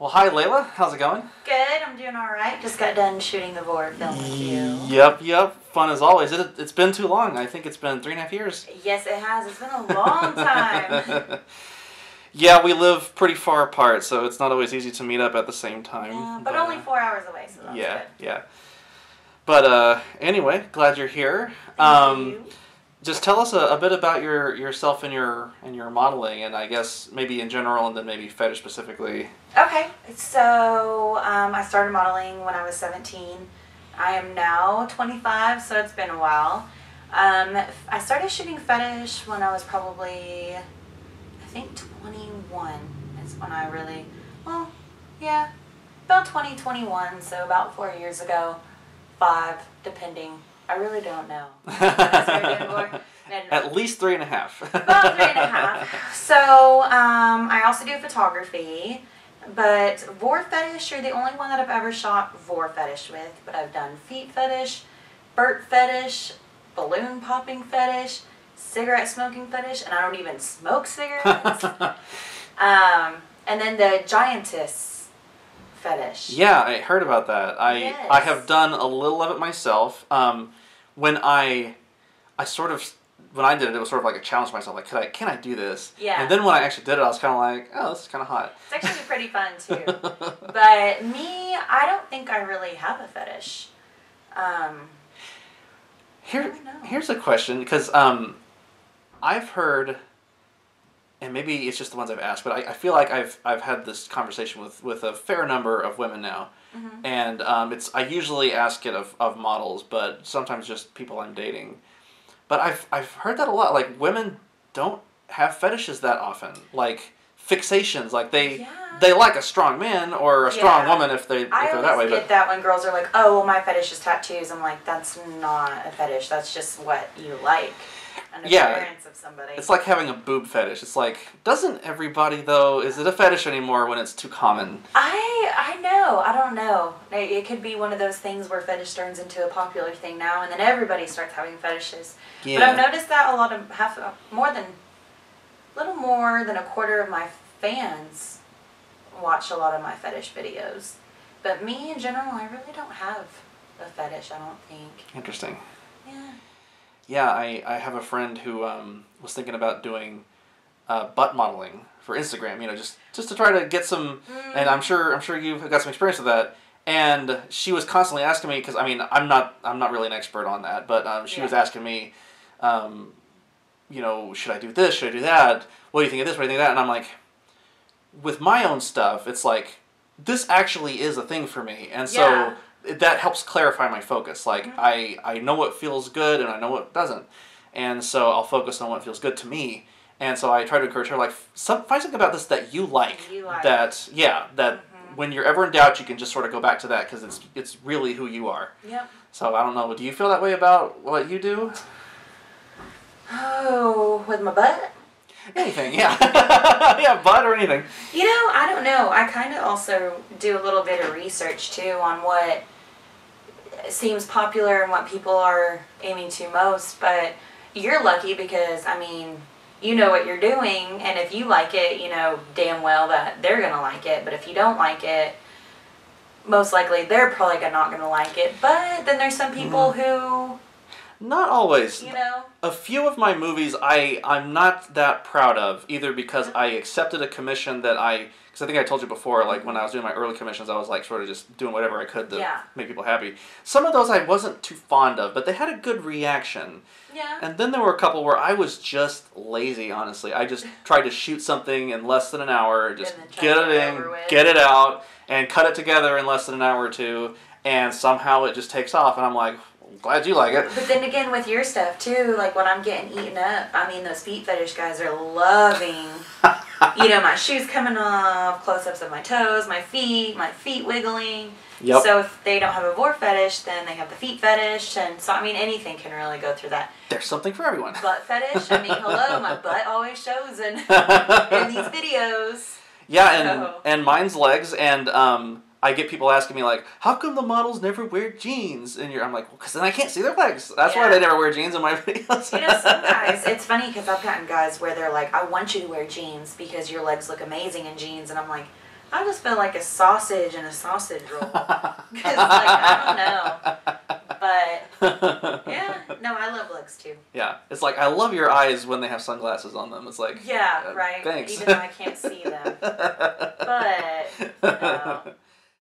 Well, hi Leila, how's it going? Good, I'm doing all right. Just got done shooting the board film with you. Yep, fun as always. It's been too long. I think it's been 3.5 years. Yes, it has. It's been a long time. Yeah, we live pretty far apart, so it's not always easy to meet up at the same time. Yeah, but only 4 hours away, so that's good. Yeah. But anyway, glad you're here. Thank you. Just tell us a bit about yourself and your modeling, and I guess maybe in general, and then maybe fetish specifically. Okay, so I started modeling when I was 17. I am now 25, so it's been a while. I started shooting fetish when I was probably, I think 21. That's when I really, well, yeah, about 20, 21, so about 4 years ago, 5, depending. I really don't know. At least 3.5. About 3.5. So I also do photography, but vor fetish, you're the only one that I've ever shot vor fetish with, but I've done feet fetish, burp fetish, balloon popping fetish, cigarette smoking fetish, and I don't even smoke cigarettes. And then the giantess fetish. Yeah, I heard about that. I have done a little of it myself. When I did it, it was sort of like a challenge to myself. Like, can I do this? Yeah. And then when I actually did it, I was kind of like, oh, this is kind of hot. It's actually pretty fun too. But me, I don't think I really have a fetish. Here's a question, because I've heard. And maybe it's just the ones I've asked, but I feel like I've had this conversation with a fair number of women now, and I usually ask it of models, but sometimes just people I'm dating. But I've heard that a lot. Like, women don't have fetishes that often. Like fixations. Like they like a strong man or a strong woman if they're that way. I get that when girls are like, oh, well, my fetish is tattoos. I'm like, that's not a fetish. That's just what you like. An appearance of somebody. It's like having a boob fetish. It's like, doesn't everybody though? Is it a fetish anymore when it's too common? I know. I don't know. It could be one of those things where fetish turns into a popular thing now, and then everybody starts having fetishes. Yeah. But I've noticed that a little more than a quarter of my fans watch a lot of my fetish videos. But me in general, I really don't have a fetish. I don't think. Interesting. Yeah. Yeah, I have a friend who was thinking about doing butt modeling for Instagram, you know, just to try to get some, and I'm sure you've got some experience with that. And she was constantly asking me, because I mean I'm not really an expert on that, but she was asking me, you know, should I do this? Should I do that? What do you think of this? What do you think of that? And I'm like, with my own stuff, it's like this actually is a thing for me, and so. Yeah. That helps clarify my focus. Like, I know what feels good and I know what doesn't. And so I'll focus on what feels good to me. And so I try to encourage her, like, find something about this that you like. When you're ever in doubt, you can just sort of go back to that, because it's really who you are. Yep. So I don't know. Do you feel that way about what you do? Oh, with my butt? Anything, yeah. Yeah, butt or anything. You know, I don't know. I kind of also do a little bit of research, too, on what seems popular and what people are aiming to most. But you're lucky because, I mean, you know what you're doing. And if you like it, you know damn well that they're going to like it. But if you don't like it, most likely they're probably not going to like it. But then there's some people who... Not always. You know? A few of my movies I'm not that proud of, either because I accepted a commission that because I think I told you before, like when I was doing my early commissions, I was like sort of just doing whatever I could to make people happy. Some of those I wasn't too fond of, but they had a good reaction. Yeah. And then there were a couple where I was just lazy, honestly. I just tried to shoot something in less than an hour, just get it in, get it out, and cut it together in less than an hour or two, and somehow it just takes off, and I'm like... Glad you like it. But then again, with your stuff too, like when I'm getting eaten up, I mean, those feet fetish guys are loving, you know, my shoes coming off, close-ups of my toes, my feet wiggling. Yep. So if they don't have a vor fetish, then they have the feet fetish. And so, I mean, anything can really go through that. There's something for everyone. Butt fetish. I mean, hello, my butt always shows in these videos. Yeah, so. and mine's legs and, I get people asking me, like, how come the models never wear jeans? And I'm like, well, because then I can't see their legs. That's why they never wear jeans in my videos. You know, some guys, it's funny because I've gotten guys where they're like, I want you to wear jeans because your legs look amazing in jeans. And I'm like, I've just been like a sausage and a sausage roll. Because, like, I don't know. But, yeah. No, I love looks, too. Yeah. It's like, I love your eyes when they have sunglasses on them. It's like... Yeah, right. Thanks. Even though I can't see them. But, you know,